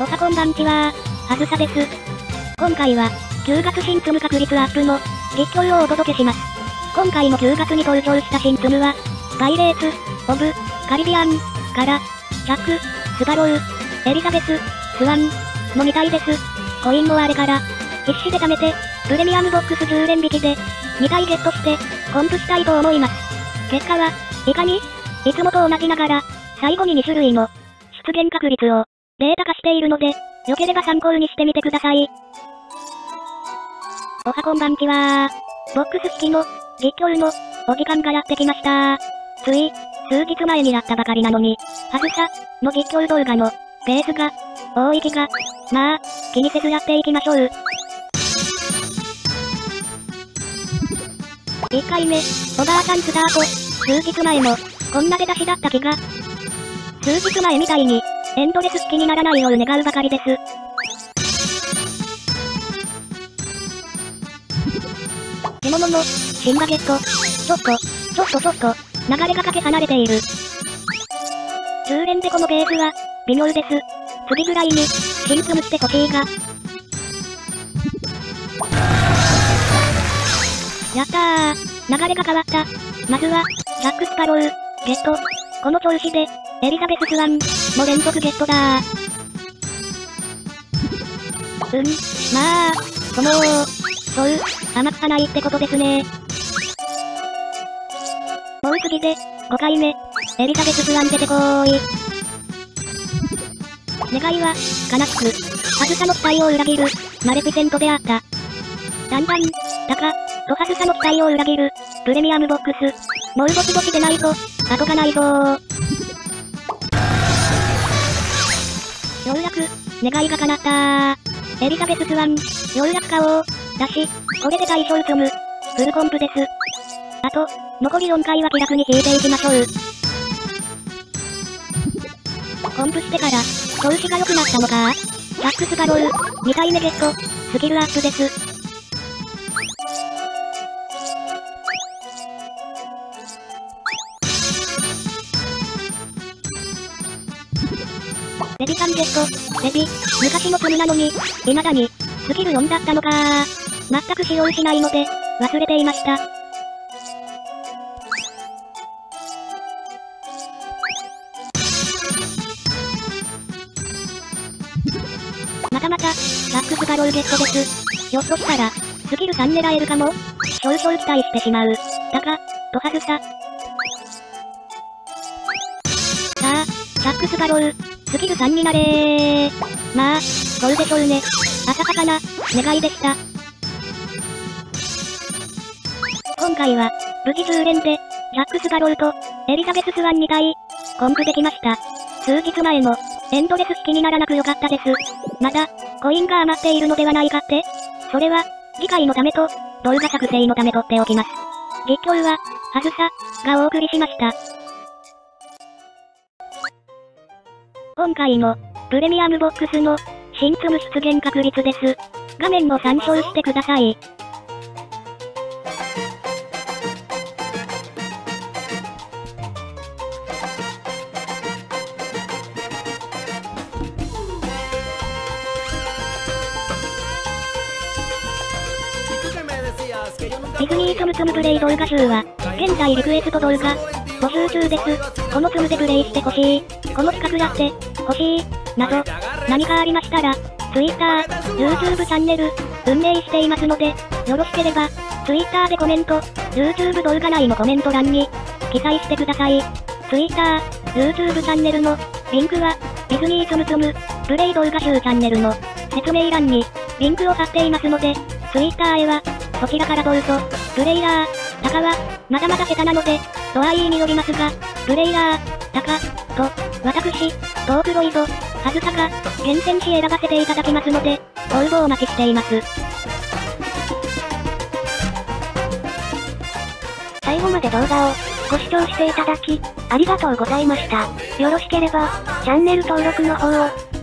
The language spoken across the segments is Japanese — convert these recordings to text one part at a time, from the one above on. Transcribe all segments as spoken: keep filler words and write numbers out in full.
おはこんばんちはー、あずさです。今回は、牛角新ツム確率アップの実況をお届けします。今回も牛角に登場した新ツムは、パイレーツ・オブ・カリビアンから、ジャック・スパロウ、エリザベス・スワンのみたいです。コインもあれから、必死で貯めて、プレミアムボックスじゅうれん引きで、にかいゲットして、コンプしたいと思います。結果は、いかに、いつもと同じながら、最後にに種類も、出現確率を、データ化しているので、良ければ参考にしてみてください。おはこんばんちはー。ボックス引きの、実況の、お時間がやってきましたー。つい、数日前にやったばかりなのに、あずさの実況動画の、ペースが、多い気が、まあ、気にせずやっていきましょう。いっかいめ、おばあちゃんスタート。数日前も、こんな出だしだった気が。数日前みたいに、エンドレス引きにならないよう願うばかりです。着物の、新バゲット。ちょっと、ちょっとちょっと、流れがかけ離れている。じゅうれんでこのベースは、微妙です。次ぐらいに、新ツムしてほしいが。やったー、流れが変わった。まずは、ジャック・スパロウ、ゲット。この調子で、エリザベス・スワンも連続ゲットだー。うん、まあ、そのー、そう、甘くはないってことですね。もう次で、ごかいめ、エリザベス・スワン出てこーい。願いは、悲しく、あずさの期待を裏切る、マレフィセントであった。だんだん、たか、とはずさの期待を裏切る、プレミアムボックス。もうぼちぼちでないと、後がないぞー。ようやく、願いが叶ったー。エリザベス・スワン、ようやく買おう。だし、これで大勝ツム。フルコンプです。あと、残りよんかいは気楽に引いていきましょう。コンプしてから、調子が良くなったのかー。ジャック・スパロウ、にかいめゲット、スキルアップです。レビさんゲット、レビ、昔のツムなのに、未だに、スキルよんだったのかー。全く使用しないので、忘れていました。またまた、ジャック・スパロウゲットです。ひょっとしたら、スキルさん狙えるかも。少々期待してしまう。だが、とはずさ。さあ、ジャック・スパロウ。スキルさんになれー。まあ、そうでしょうね。浅はかな、願いでした。今回は、無事じゅう連で、ジャック・スパロウと、エリザベス・スワンに体、コンプできました。数日前も、エンドレス引きにならなくよかったです。まだ、コインが余っているのではないかって？それは、次回のためと、動画作成のため取っておきます。実況は、あずさ、がお送りしました。今回も、プレミアムボックスの、新ツム出現確率です。画面も参照してください。ディズニーツムツムプレイ動画集は、現在リクエスト動画、募集中です。このツムでプレイしてほしい。この企画やって、ほしい。など、何かありましたら、Twitter、YouTube チャンネル、運営していますので、よろしければ、Twitter でコメント、YouTube 動画内のコメント欄に、記載してください。Twitter、YouTube チャンネルの、リンクは、ディズニーツムツム、プレイ動画集チャンネルの、説明欄に、リンクを貼っていますので、Twitter へは、そちらからどうぞ。プレイヤー、たかは、まだまだ下手なので、度合いによりますが、プレイヤー、たか、と、私、トークロイド、あずさが、厳選し選ばせていただきますので、ご応募お待ちしています。最後まで動画を、ご視聴していただき、ありがとうございました。よろしければ、チャンネル登録の方を、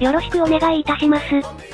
よろしくお願いいたします。